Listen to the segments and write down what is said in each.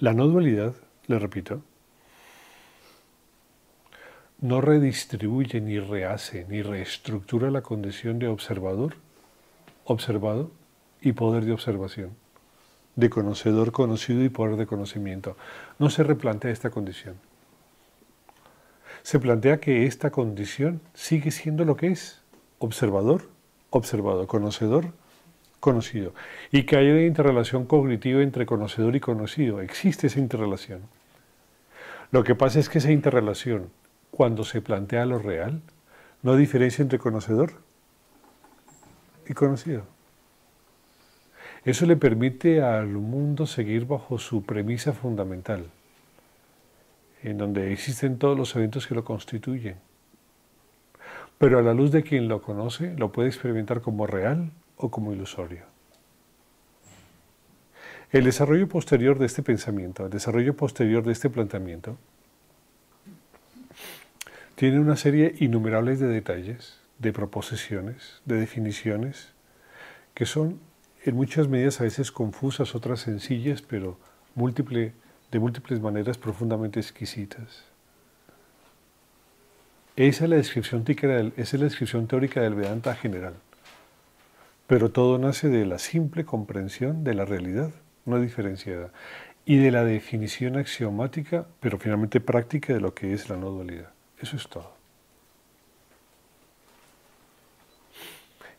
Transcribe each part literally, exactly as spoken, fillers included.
La no dualidad, le repito, no redistribuye, ni rehace, ni reestructura la condición de observador, observado y poder de observación, de conocedor conocido y poder de conocimiento. No se replantea esta condición. Se plantea que esta condición sigue siendo lo que es, observador, observado, conocedor, conocido, y que hay una interrelación cognitiva entre conocedor y conocido. Existe esa interrelación. Lo que pasa es que esa interrelación, cuando se plantea lo real, no hay diferencia entre conocedor y conocido. Eso le permite al mundo seguir bajo su premisa fundamental, en donde existen todos los eventos que lo constituyen. Pero a la luz de quien lo conoce, lo puede experimentar como real o como ilusorio. El desarrollo posterior de este pensamiento, el desarrollo posterior de este planteamiento, tiene una serie innumerable de detalles, de proposiciones, de definiciones, que son en muchas medidas a veces confusas, otras sencillas, pero múltiple, de múltiples maneras profundamente exquisitas. Esa es la descripción teórica, esa es la descripción teórica del Vedanta general. Pero todo nace de la simple comprensión de la realidad, no diferenciada, y de la definición axiomática, pero finalmente práctica, de lo que es la no dualidad. Eso es todo.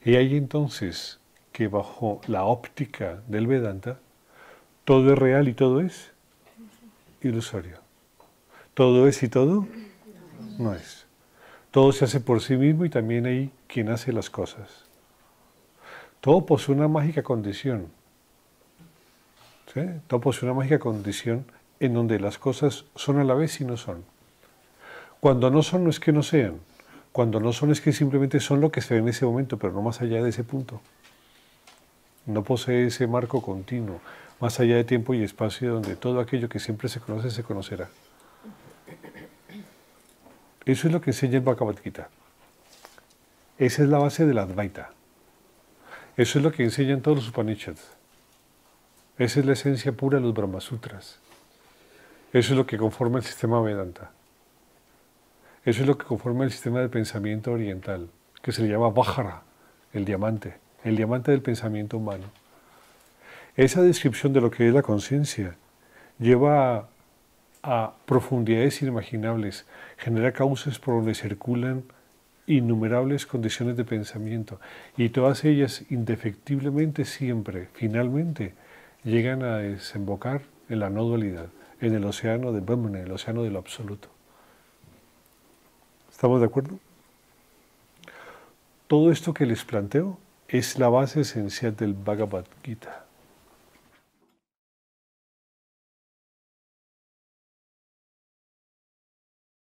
Y ahí entonces que bajo la óptica del Vedanta, todo es real y todo es ilusorio. Todo es y todo no es. Todo se hace por sí mismo y también hay quien hace las cosas. Todo posee una mágica condición, ¿sí? Todo posee una mágica condición en donde las cosas son a la vez y no son. Cuando no son, no es que no sean. Cuando no son, es que simplemente son lo que se ve en ese momento, pero no más allá de ese punto. No posee ese marco continuo, más allá de tiempo y espacio, donde todo aquello que siempre se conoce, se conocerá. Eso es lo que enseña el Bhagavad Gita. Esa es la base de la Advaita. Eso es lo que enseñan todos los Upanishads. Esa es la esencia pura de los Brahma Sutras. Eso es lo que conforma el sistema Vedanta. Eso es lo que conforma el sistema de pensamiento oriental, que se le llama Vajara, el diamante, el diamante del pensamiento humano. Esa descripción de lo que es la conciencia lleva a, a profundidades inimaginables, genera causas por donde circulan innumerables condiciones de pensamiento, y todas ellas indefectiblemente siempre, finalmente, llegan a desembocar en la no dualidad, en el océano de Brahman, en el océano de lo absoluto. ¿Estamos de acuerdo? Todo esto que les planteo es la base esencial del Bhagavad Gita.